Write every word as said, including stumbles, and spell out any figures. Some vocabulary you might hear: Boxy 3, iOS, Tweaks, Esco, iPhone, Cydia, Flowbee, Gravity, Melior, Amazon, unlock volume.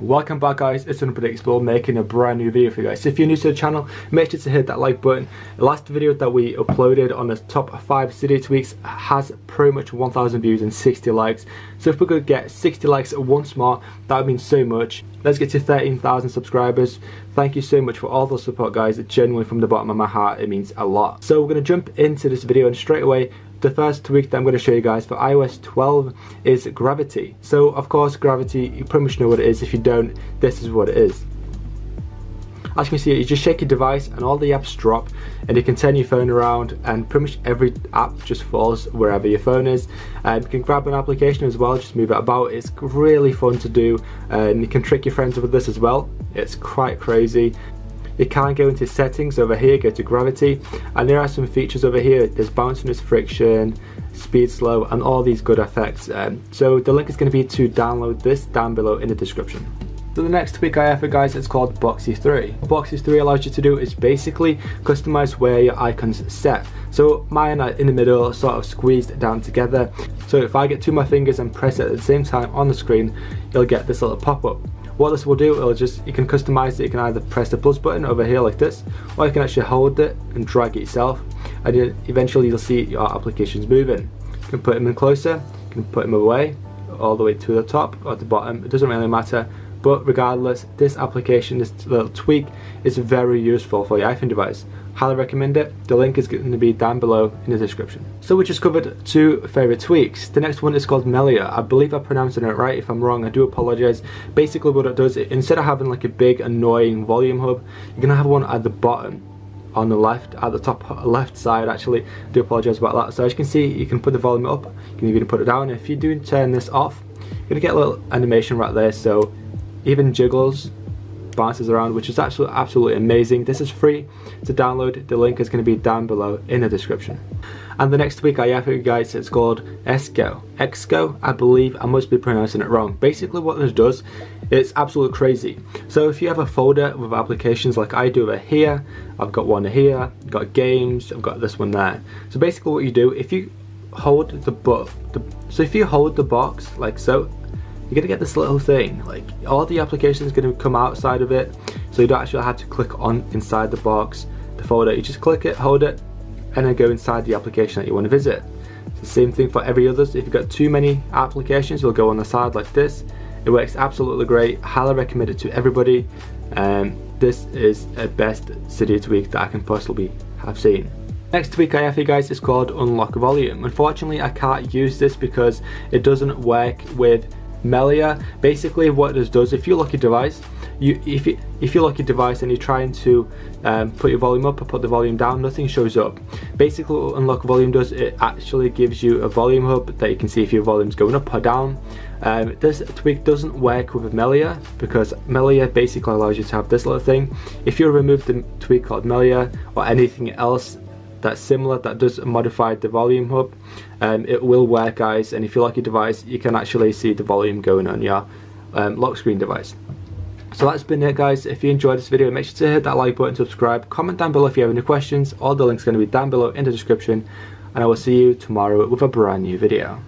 Welcome back, guys. It's unpredictable, making a brand new video for you guys. So if you're new to the channel, make sure to hit that like button. The last video that we uploaded on the top five Cydia tweaks has pretty much one thousand views and sixty likes. So if we could get sixty likes once more, that would mean so much. Let's get to thirteen thousand subscribers. Thank you so much for all the support, guys. Genuinely, from the bottom of my heart, it means a lot. So we're going to jump into this video, and straight away, the first tweak that I'm going to show you guys for i O S twelve is Gravity. So of course, Gravity, you pretty much know what it is. If you don't, this is what it is. As you can see, you just shake your device and all the apps drop, and you can turn your phone around and pretty much every app just falls wherever your phone is. And you can grab an application as well, just move it about. It's really fun to do, and you can trick your friends with this as well. It's quite crazy. You can go into settings over here, go to Gravity, and there are some features over here. There's bounciness, friction, speed slow, and all these good effects. Um, so the link is going to be to download this down below in the description. So the next tweak I have for guys, it's called Boxy three. What Boxy three allows you to do is basically customize where your icons set. So mine are in the middle, sort of squeezed down together. So if I get two of my fingers and press it at the same time on the screen, you'll get this little pop-up. What this will do, it'll just, you can customize it. You can either press the plus button over here like this, or you can actually hold it and drag it yourself, and then eventually you'll see your applications moving. You can put them in closer, you can put them away, all the way to the top or the bottom. It doesn't really matter, but regardless, this application, this little tweak, is very useful for your iPhone device. Highly recommend it. The link is going to be down below in the description. So we just covered two favorite tweaks. The next one is called Melior. I believe I pronounced it right. If I'm wrong, I do apologize. Basically what it does, instead of having like a big annoying volume hub, you're gonna have one at the bottom on the left, at the top left side. Actually, I do apologize about that. So as you can see, you can put the volume up, you can even put it down. If you do turn this off, you're gonna get a little animation right there, so even jiggles, bounces around, which is absolutely absolutely amazing. This is free to download. The link is going to be down below in the description. And the next week I have for you guys, it's called Esco. Esco, I believe I must be pronouncing it wrong. Basically what this does, it's absolutely crazy. So if you have a folder with applications like I do over here, I've got one here, I've got games, I've got this one there. So basically what you do, if you hold the box, so if you hold the box like so, you're gonna get this little thing, like all the applications are gonna come outside of it, so you don't actually have to click on inside the box, the folder. You just click it, hold it, and then go inside the application that you want to visit. It's the same thing for every other. So if you've got too many applications, you'll go on the side like this. It works absolutely great. Highly recommend it to everybody. Um, this is the best Cydia tweak that I can possibly have seen. Next tweak I have for you guys is called Unlock Volume. Unfortunately, I can't use this because it doesn't work with Melior. Basically what this does, if you lock your device, you if you if you lock your device and you're trying to um, put your volume up or put the volume down, nothing shows up. Basically what Unlock Volume does, it actually gives you a volume hub that you can see if your volume's going up or down. Um, this tweak doesn't work with Melior because Melior basically allows you to have this little thing. If you remove the tweak called Melior or anything else that's similar that does modify the volume hub, um, it will work, guys. And if you lock your device, you can actually see the volume going on your um, lock screen device. So that's been it, guys. If you enjoyed this video, make sure to hit that like button, subscribe, comment down below if you have any questions. All the links are going to be down below in the description, and I will see you tomorrow with a brand new video.